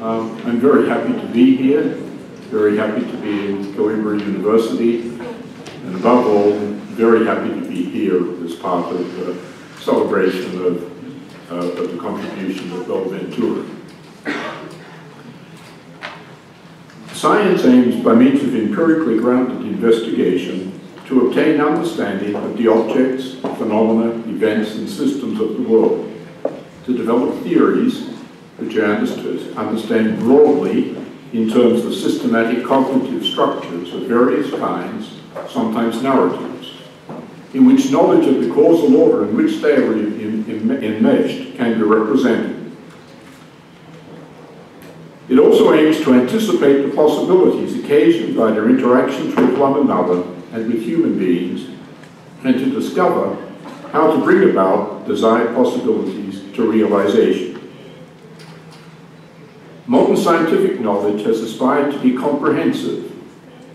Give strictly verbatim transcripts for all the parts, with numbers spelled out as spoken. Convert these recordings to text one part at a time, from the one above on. Um, I'm very happy to be here, very happy to be in Coimbra University, and above all, very happy to be here as part of the celebration of, uh, of the contribution of Bell Ventura. Science aims, by means of empirically grounded investigation, to obtain understanding of the objects, phenomena, events, and systems of the world, to develop theories which are understand broadly in terms of systematic cognitive structures of various kinds, sometimes narratives, in which knowledge of the causal order in which they are enmeshed can be represented. It also aims to anticipate the possibilities occasioned by their interactions with one another and with human beings, and to discover how to bring about desired possibilities to realization. Modern scientific knowledge has aspired to be comprehensive,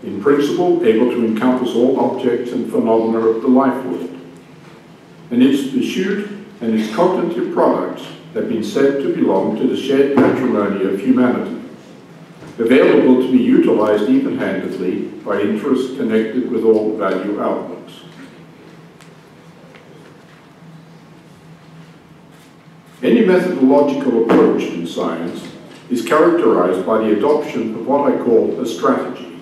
in principle able to encompass all objects and phenomena of the life world, and its pursuit and its cognitive products have been said to belong to the shared patrimony of humanity, available to be utilized even-handedly by interests connected with all value outlets. Any methodological approach in science is characterized by the adoption of what I call a strategy.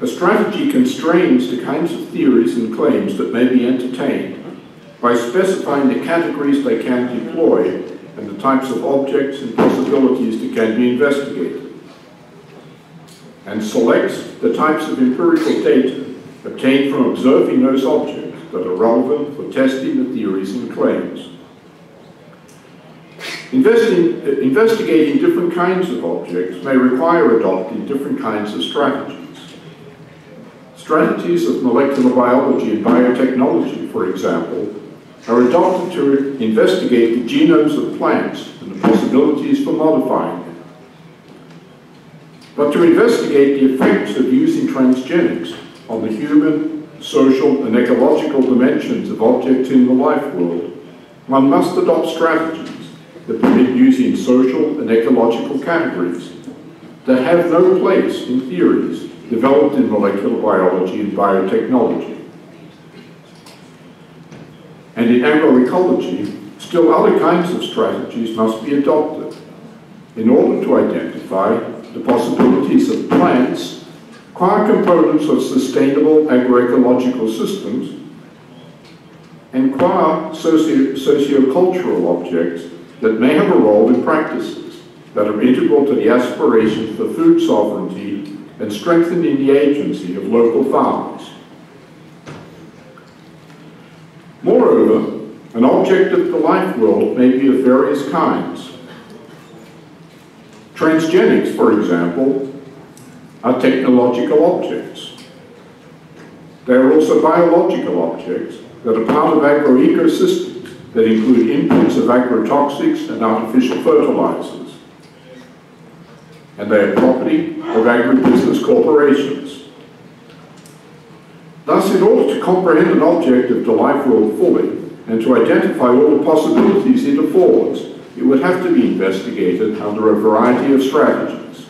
A strategy constrains the kinds of theories and claims that may be entertained by specifying the categories they can deploy and the types of objects and possibilities that can be investigated, and selects the types of empirical data obtained from observing those objects that are relevant for testing the theories and claims. Investing, uh, investigating different kinds of objects may require adopting different kinds of strategies. Strategies of molecular biology and biotechnology, for example, are adopted to investigate the genomes of plants and the possibilities for modifying them. But to investigate the effects of using transgenics on the human, social, and ecological dimensions of objects in the life world, one must adopt strategies that permit using social and ecological categories that have no place in theories developed in molecular biology and biotechnology. And in agroecology, still other kinds of strategies must be adopted in order to identify the possibilities of plants, qua components of sustainable agroecological systems, and qua socio sociocultural objects that may have a role in practices that are integral to the aspirations for food sovereignty and strengthening the agency of local farmers. Moreover, an object of the life world may be of various kinds. Transgenics, for example, are technological objects. They are also biological objects that are part of agro-ecosystems that include inputs of agrotoxics and artificial fertilizers. And they are property of agribusiness corporations. Thus, in order to comprehend an object of the life world fully and to identify all the possibilities it affords, it would have to be investigated under a variety of strategies.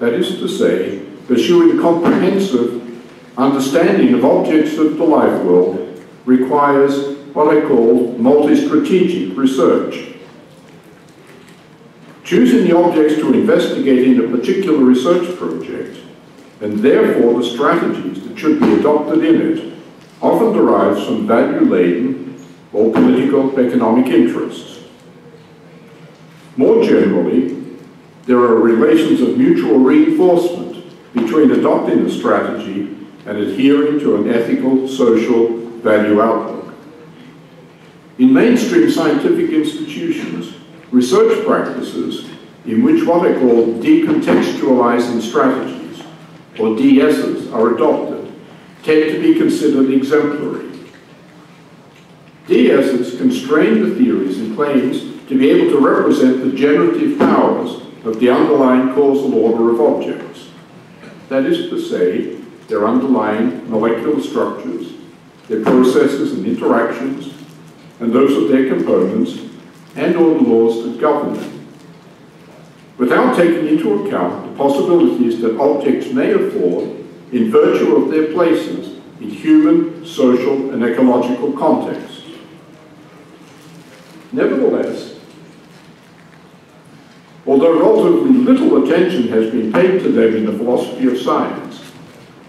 That is to say, pursuing comprehensive understanding of objects of the life world requires what I call multi-strategic research. Choosing the objects to investigate in a particular research project, and therefore the strategies that should be adopted in it, often derives from value-laden or political economic interests. More generally, there are relations of mutual reinforcement between adopting a strategy and adhering to an ethical, social value outlook. In mainstream scientific institutions, research practices in which what I call decontextualizing strategies, or D S's, are adopted, tend to be considered exemplary. D S's constrain the theories and claims to be able to represent the generative powers of the underlying causal order of objects. That is to say, their underlying molecular structures, their processes and interactions, and those of their components, and all the laws that govern them. without taking into account the possibilities that objects may afford in virtue of their places in human, social, and ecological contexts. Nevertheless, although relatively little attention has been paid to them in the philosophy of science,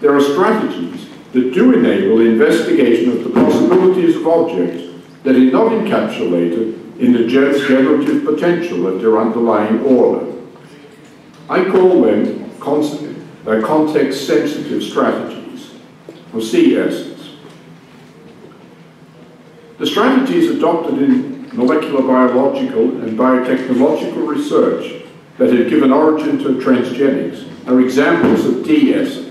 there are strategies that do enable investigation of the possibilities of objects that are not encapsulated in the generative potential of their underlying order. I call them context-sensitive strategies, or C Ss. The strategies adopted in molecular biological and biotechnological research that have given origin to transgenics are examples of D Ss.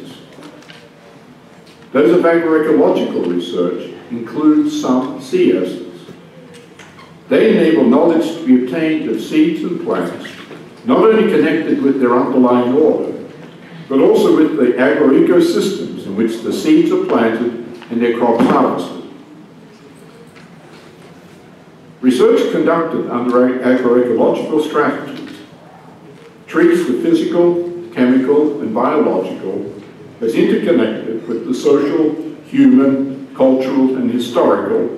Those of agroecological research include some C Ss. They enable knowledge to be obtained of seeds and plants, not only connected with their underlying order, but also with the agroecosystems in which the seeds are planted and their crops harvested. Research conducted under agroecological strategies treats the physical, chemical, and biological as interconnected with the social, human, cultural, and historical,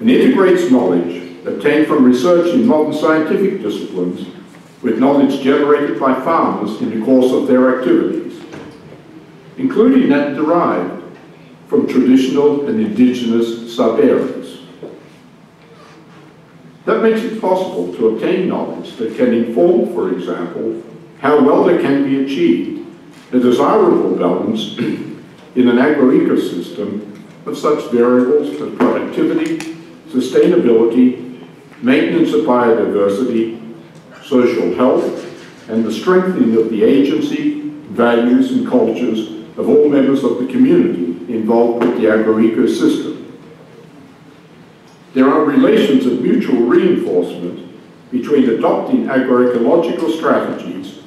and integrates knowledge obtained from research in modern scientific disciplines with knowledge generated by farmers in the course of their activities, including that derived from traditional and indigenous sub-areas. That makes it possible to obtain knowledge that can inform, for example, how welder can be achieved, a desirable balance in an agroecosystem of such variables as productivity, sustainability, maintenance of biodiversity, social health, and the strengthening of the agency, values, and cultures of all members of the community involved with the agroecosystem. There are relations of mutual reinforcement between adopting agroecological strategies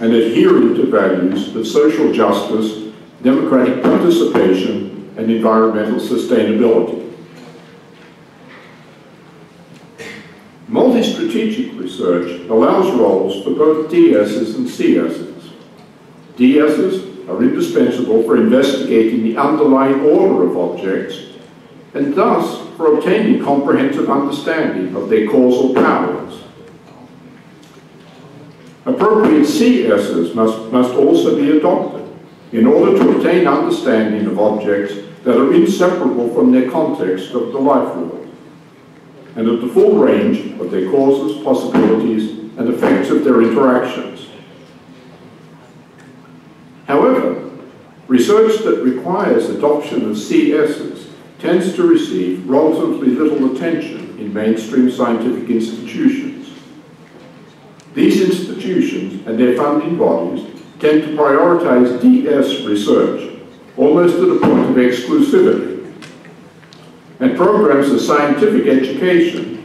and adhering to values of social justice, democratic participation, and environmental sustainability. Multi-strategic research allows roles for both D Ss and C Ss. D Ss are indispensable for investigating the underlying order of objects and thus for obtaining comprehensive understanding of their causal powers. Appropriate C Ss must, must also be adopted in order to obtain understanding of objects that are inseparable from their context of the life world, and of the full range of their causes, possibilities, and effects of their interactions. However, research that requires adoption of C Ss tends to receive relatively little attention in mainstream scientific institutions. These institutions and their funding bodies tend to prioritize D S research, almost to the point of exclusivity, and programs of scientific education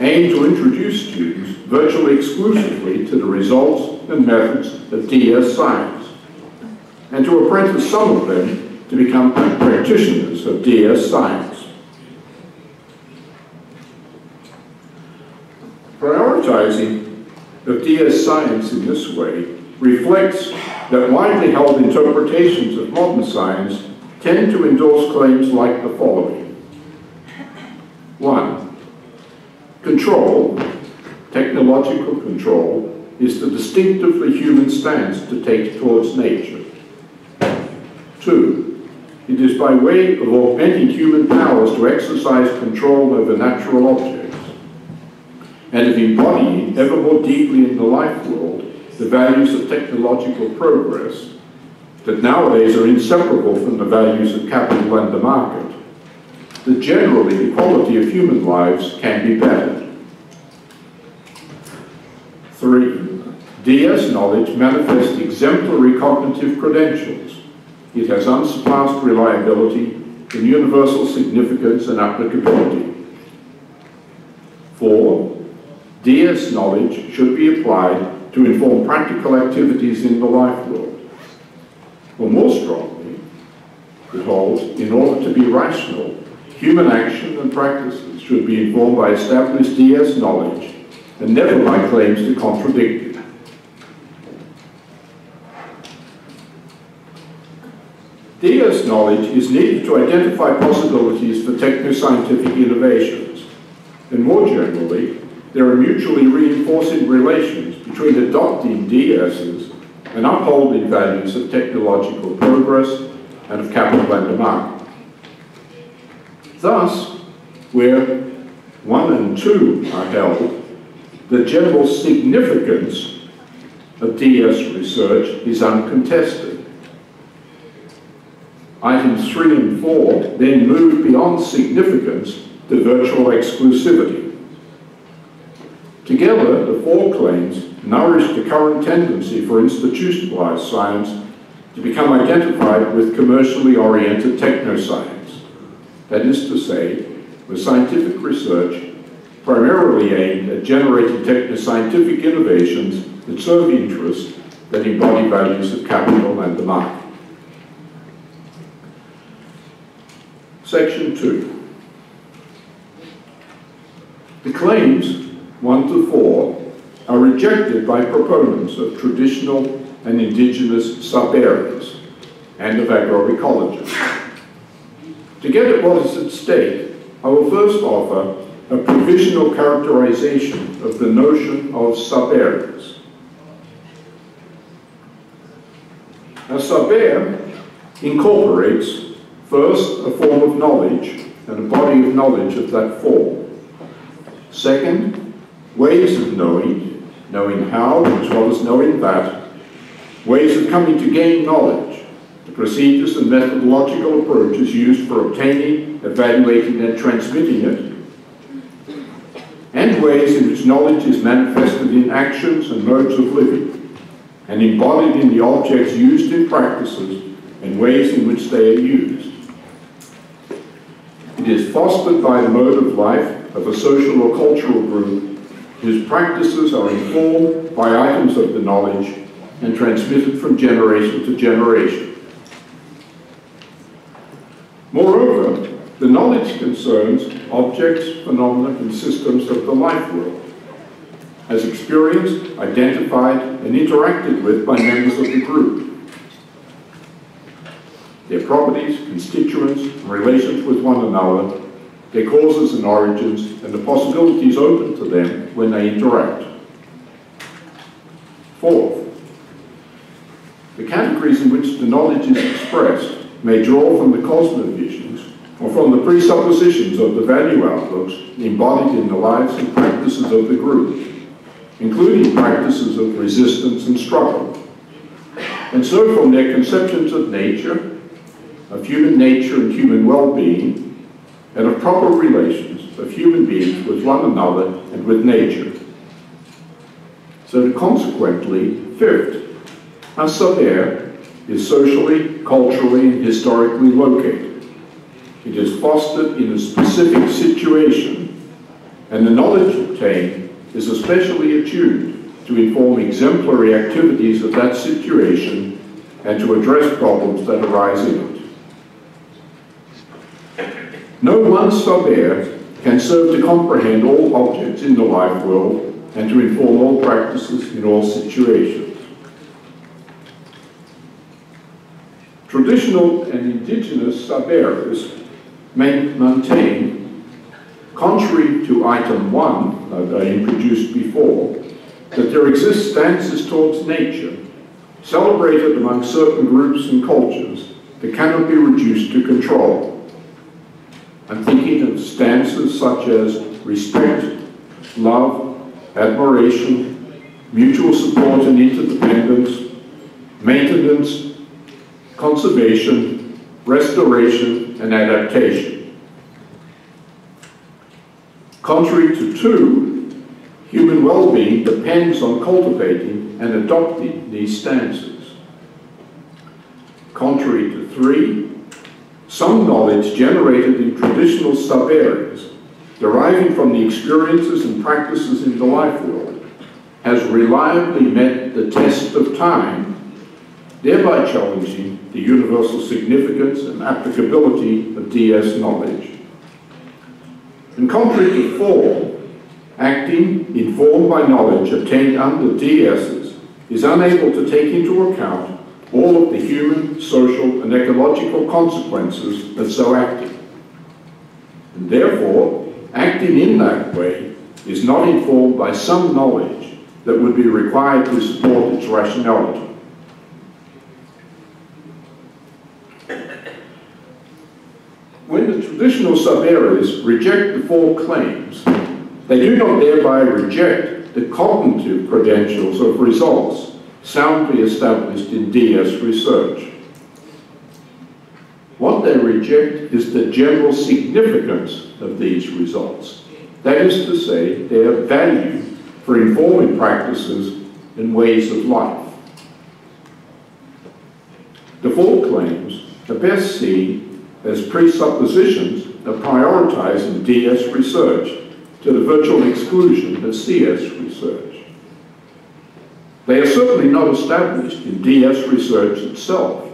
aim to introduce students virtually exclusively to the results and methods of D S science, and to apprentice some of them to become practitioners of D S science. Prioritizing of D S science in this way reflects that widely held interpretations of modern science tend to endorse claims like the following. One, control, technological control, is the distinctively human stance to take towards nature. Two, it is by way of augmenting human powers to exercise control over natural objects, and of embodying ever more deeply in the life world the values of technological progress that nowadays are inseparable from the values of capital and the market, that generally the quality of human lives can be bettered. Three, D S knowledge manifests exemplary cognitive credentials. It has unsurpassed reliability in universal significance and applicability. Four, D S knowledge should be applied to inform practical activities in the life world, or more strongly, it holds, in order to be rational, human action and practices should be informed by established D S knowledge and never by claims to contradict it. D S knowledge is needed to identify possibilities for techno-scientific innovations. And more generally, there are mutually reinforcing relations between adopting D Ss and upholding values of technological progress and of capital and demand. Thus, where one and two are held, the general significance of D S research is uncontested. Items three and four then move beyond significance to virtual exclusivity. Together, the four claims nourish the current tendency for institutionalized science to become identified with commercially oriented technoscience. That is to say, with scientific research primarily aimed at generating technoscientific innovations that serve interests that embody values of capital and the market. Section two. The claims one to four are rejected by proponents of traditional and indigenous sub-areas and of agroecology. To get at what is at stake, I will first offer a provisional characterization of the notion of sub-areas. A sub-area incorporates first a form of knowledge and a body of knowledge of that form. Second, ways of knowing, knowing how as well as knowing that, ways of coming to gain knowledge, the procedures and methodological approaches used for obtaining, evaluating and transmitting it, and ways in which knowledge is manifested in actions and modes of living, and embodied in the objects used in practices and ways in which they are used. It is fostered by the mode of life of a social or cultural group whose practices are informed by items of the knowledge and transmitted from generation to generation. Moreover, the knowledge concerns objects, phenomena, and systems of the life world, as experienced, identified, and interacted with by members of the group. Their properties, constituents, and relations with one another, their causes and origins, and the possibilities open to them when they interact. Fourth, the categories in which the knowledge is expressed may draw from the cosmovisions or from the presuppositions of the value outlooks embodied in the lives and practices of the group, including practices of resistance and struggle. And so from their conceptions of nature, of human nature and human well-being, and of proper relations of human beings with one another and with nature. So that consequently, fifth, a sub-area is socially, culturally, and historically located. It is fostered in a specific situation, and the knowledge obtained is especially attuned to inform exemplary activities of that situation and to address problems that arise in it. No one sub-area can serve to comprehend all objects in the life world and to inform all practices in all situations. Traditional and indigenous sub-areas maintain, contrary to item one that I introduced before, that there exist stances towards nature, celebrated among certain groups and cultures, that cannot be reduced to control. I'm thinking of stances such as respect, love, admiration, mutual support and interdependence, maintenance, conservation, restoration, and adaptation. Contrary to two, human well-being depends on cultivating and adopting these stances. Contrary to three, some knowledge generated in traditional sub-areas, deriving from the experiences and practices in the life world, has reliably met the test of time, thereby challenging the universal significance and applicability of D S knowledge. And contrary to four, acting informed by knowledge obtained under D Ss is unable to take into account all of the human, social, and ecological consequences of so acting. And therefore, acting in that way is not informed by some knowledge that would be required to support its rationality. When the traditional sub-areas reject the four claims, they do not thereby reject the cognitive credentials of results soundly established in D S research. What they reject is the general significance of these results. That is to say, their value for informing practices and ways of life. The four claims are best seen as presuppositions that prioritize in D S research to the virtual exclusion of C S research. They are certainly not established in D S research itself,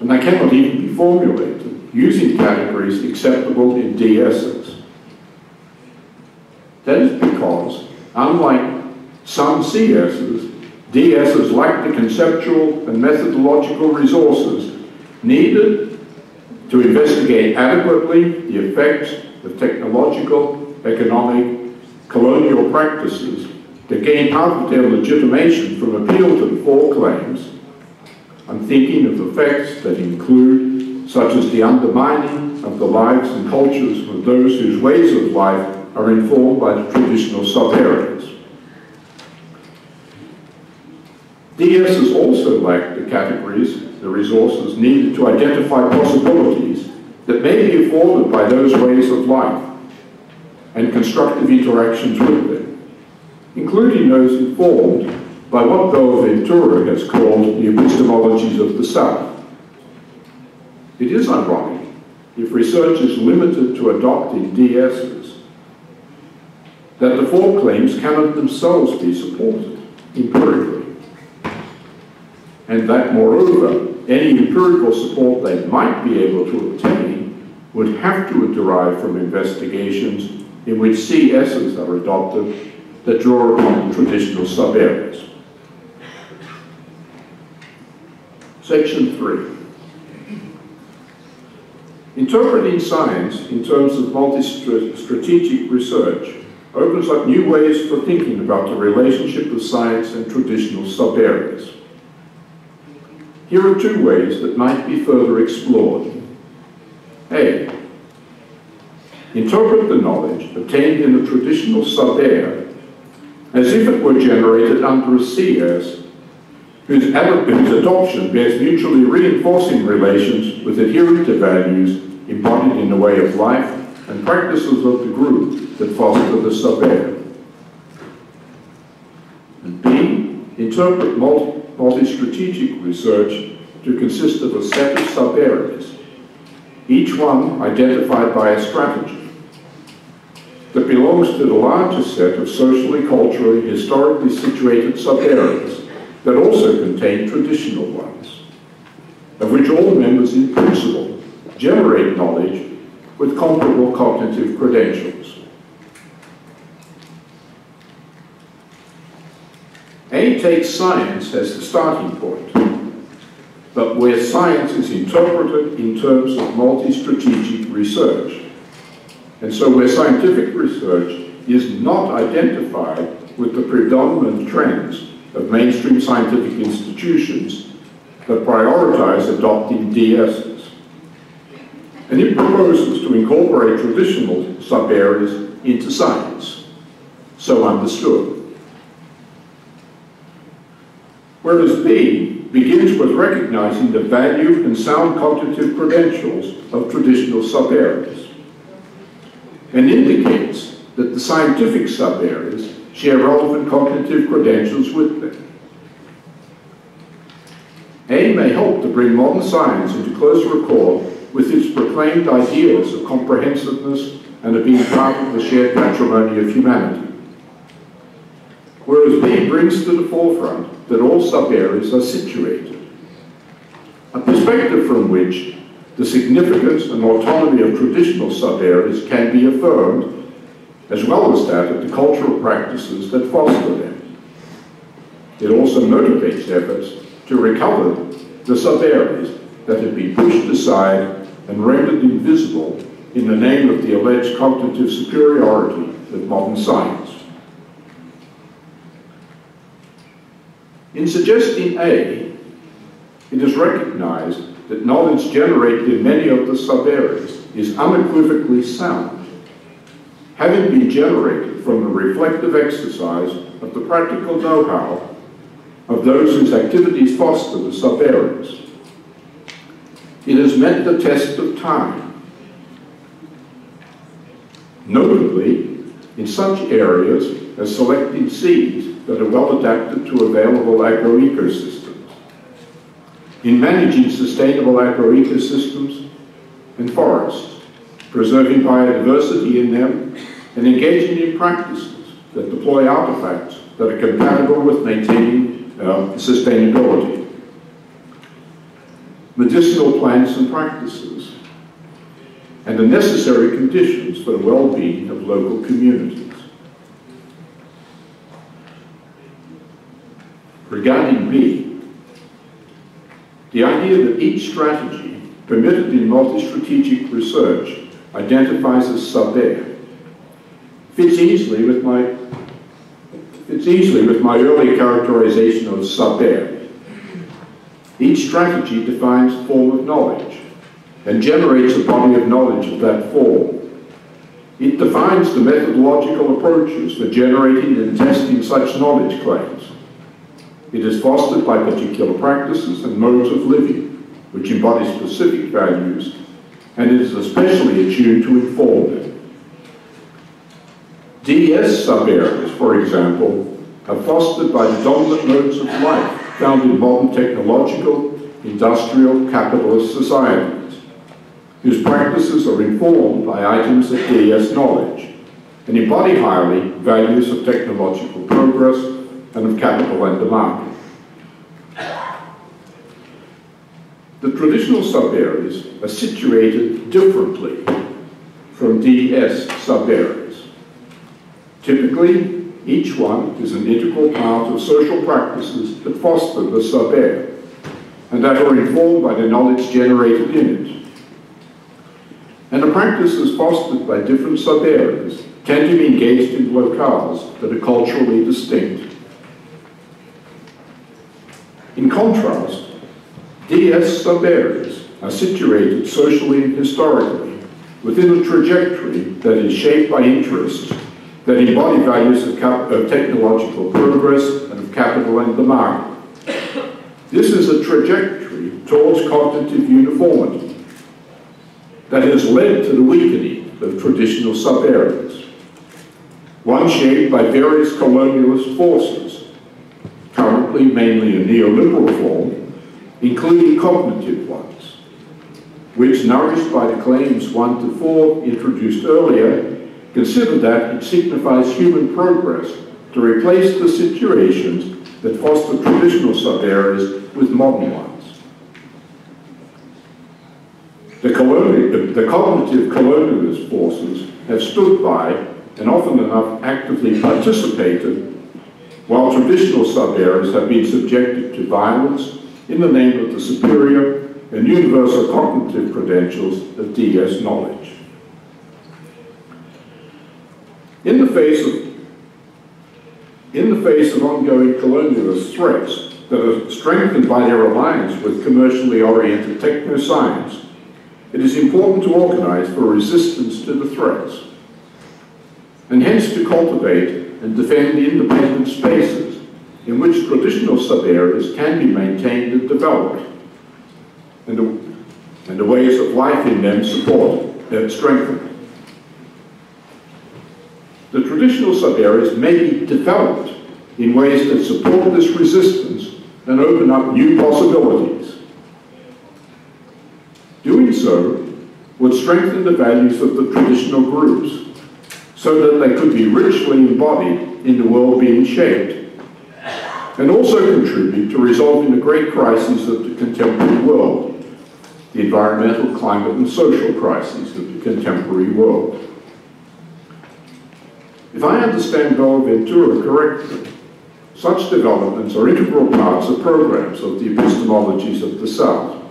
and they cannot even be formulated using categories acceptable in D Ss. That is because, unlike some C Ss, D Ss lack the conceptual and methodological resources needed to investigate adequately the effects of technological, economic, colonial practices to gain part of their legitimation from appeal to the four claims. I'm thinking of effects that include, such as the undermining of the lives and cultures of those whose ways of life are informed by the traditional sub-areas. D Ss also lack the categories, the resources needed to identify possibilities that may be afforded by those ways of life and constructive interactions with them, including those informed by what Bell Ventura has called the epistemologies of the South. It is ironic if research is limited to adopting D Ss, that the four claims cannot themselves be supported empirically, and that moreover, any empirical support they might be able to obtain would have to derive from investigations in which C Ss are adopted that draw upon traditional sub-areas. Section three. Interpreting science in terms of multi-strategic research opens up new ways for thinking about the relationship of science and traditional sub-areas. Here are two ways that might be further explored. A. Interpret the knowledge obtained in a traditional sub-area as if it were generated under a C S, whose, ad whose adoption bears mutually reinforcing relations with adherent to values embodied in the way of life and practices of the group that foster the sub-area. And B, interpret multi-strategic research to consist of a set of sub-areas, each one identified by a strategy, that belongs to the larger set of socially, culturally, historically situated sub-areas that also contain traditional ones, of which all members in principle generate knowledge with comparable cognitive credentials. A takes science as the starting point, but where science is interpreted in terms of multi-strategic research, and so where scientific research is not identified with the predominant trends of mainstream scientific institutions that prioritize adopting D Ss, and it proposes to incorporate traditional sub-areas into science, so understood. Whereas B begins with recognizing the value and sound cognitive credentials of traditional sub-areas, and indicates that the scientific sub-areas share relevant cognitive credentials with them. A may help to bring modern science into closer accord with its proclaimed ideals of comprehensiveness and of being part of the shared patrimony of humanity, whereas B brings to the forefront that all sub-areas are situated, a perspective from which the significance and autonomy of traditional sub-areas can be affirmed, as well as that of the cultural practices that foster them. It also motivates efforts to recover the severities that had been pushed aside and rendered invisible in the name of the alleged cognitive superiority of modern science. In suggesting A, it is recognized that knowledge generated in many of the sub-areas is unequivocally sound, having been generated from the reflective exercise of the practical know-how of those whose activities foster the sub-areas. It has met the test of time. Notably, in such areas as selecting seeds that are well adapted to available agroecosystems, in managing sustainable agroecosystems and forests, preserving biodiversity in them, and engaging in practices that deploy artifacts that are compatible with maintaining uh, sustainability. Medicinal plants and practices, and the necessary conditions for the well-being of local communities. Regarding B, the idea that each strategy permitted in multi-strategic research identifies as sub-area fits easily with my fits easily with my early characterization of sub-area. Each strategy defines a form of knowledge and generates a body of knowledge of that form. It defines the methodological approaches for generating and testing such knowledge claims. It is fostered by particular practices and modes of living, which embody specific values, and it is especially attuned to inform them. D S sub-areas, for example, are fostered by the dominant modes of life found in modern technological, industrial, capitalist societies, whose practices are informed by items of D S knowledge and embody highly values of technological progress and of capital and the market. The traditional sub-areas are situated differently from D S sub-areas. Typically, each one is an integral part of social practices that foster the sub-area and that are informed by the knowledge generated in it. And the practices fostered by different sub-areas tend to be engaged in locales that are culturally distinct. In contrast, D S sub-areas are situated socially and historically within a trajectory that is shaped by interests that embody values of, of technological progress and of capital and the market. This is a trajectory towards cognitive uniformity that has led to the weakening of traditional sub-areas, one shaped by various colonialist forces, currently mainly a neoliberal form, including cognitive ones, which, nourished by the claims one to four introduced earlier, consider that it signifies human progress to replace the situations that foster traditional sub-areas with modern ones. The, colonial, the cognitive colonialist forces have stood by and often enough actively participated, while traditional sub-areas have been subjected to violence in the name of the superior and universal cognitive credentials of D S knowledge. In the, face of, in the face of ongoing colonialist threats that are strengthened by their alliance with commercially oriented techno-science, it is important to organize for resistance to the threats, and hence to cultivate and defend the independent spaces in which traditional sub-areas can be maintained and developed, and the, and the ways of life in them supported and strengthened. The traditional sub-areas may be developed in ways that support this resistance and open up new possibilities. Doing so would strengthen the values of the traditional groups so that they could be richly embodied in the world being shaped, and also contribute to resolving the great crises of the contemporary world, the environmental, climate, and social crises of the contemporary world. If I understand Bell Ventura correctly, Such developments are integral parts of programs of the epistemologies of the South.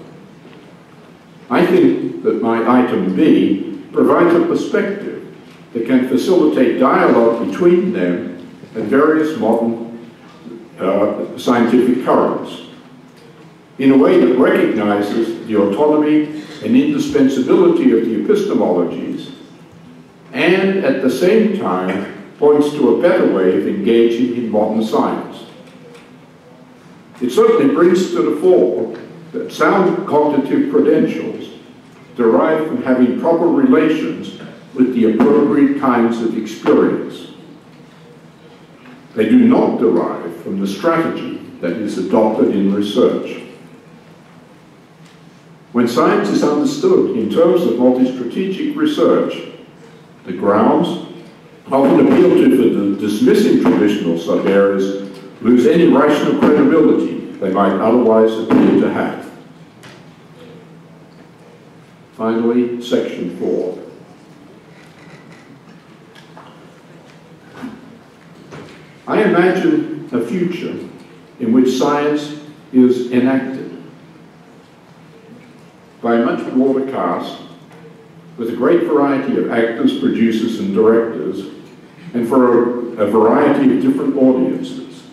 I think that my item B provides a perspective that can facilitate dialogue between them and various modern uh, scientific currents in a way that recognizes the autonomy and indispensability of the epistemologies and at the same time points to a better way of engaging in modern science. It certainly brings to the fore that sound cognitive credentials derive from having proper relations with the appropriate kinds of experience. They do not derive from the strategy that is adopted in research. When science is understood in terms of multi-strategic research, the grounds of an appeal to the dismissing traditional sub-areas lose any rational credibility they might otherwise appear to have. Finally, section four. I imagine a future in which science is enacted by a much broader cast, with a great variety of actors, producers, and directors, and for a, a variety of different audiences,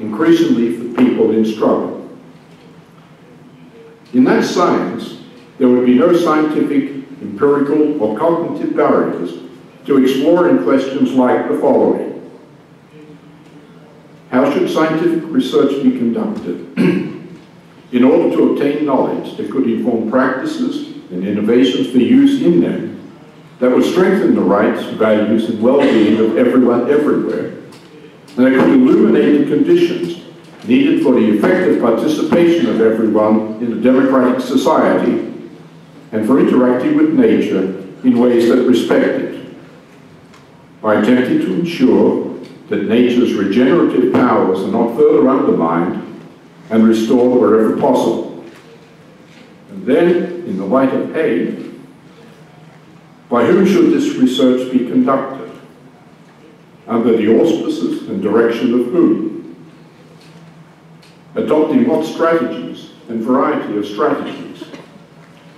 increasingly for people in struggle. In that science, there would be no scientific, empirical, or cognitive barriers to exploring questions like the following. How should scientific research be conducted in order to obtain knowledge that could inform practices and innovations for use in them that would strengthen the rights, values, and well-being of everyone everywhere, and that could illuminate the conditions needed for the effective participation of everyone in a democratic society and for interacting with nature in ways that respect it, by attempting to ensure that nature's regenerative powers are not further undermined and restored wherever possible. And then, in the light of A, by whom should this research be conducted? Under the auspices and direction of whom? Adopting what strategies and variety of strategies?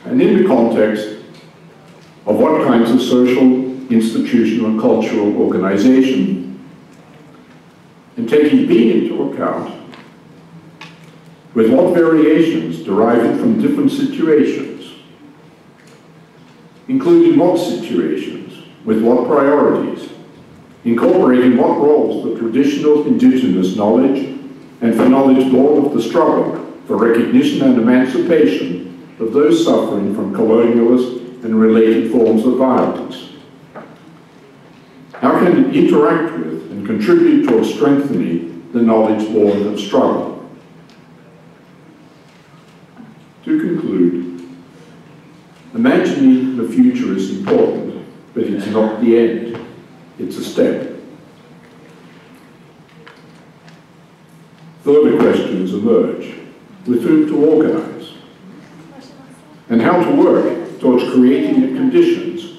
And in the context of what kinds of social, institutional, and cultural organization? And taking B into account, with what variations deriving from different situations? Including what situations, with what priorities, incorporating what roles the traditional indigenous knowledge and for knowledge born of the struggle for recognition and emancipation of those suffering from colonialist and related forms of violence. How can it interact with and contribute toward strengthening the knowledge born of struggle? To conclude, imagining the future is important, but it's not the end. It's a step. Further questions emerge. With whom to organize? And how to work towards creating the conditions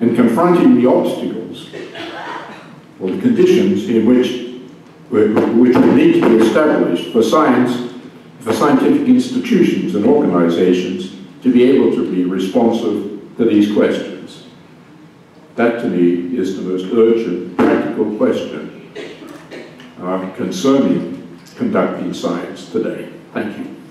and confronting the obstacles or the conditions in which, which will need to be established for science, for scientific institutions and organizations to be able to be responsive to these questions. That, to me, is the most urgent practical question uh, concerning conducting science today. Thank you.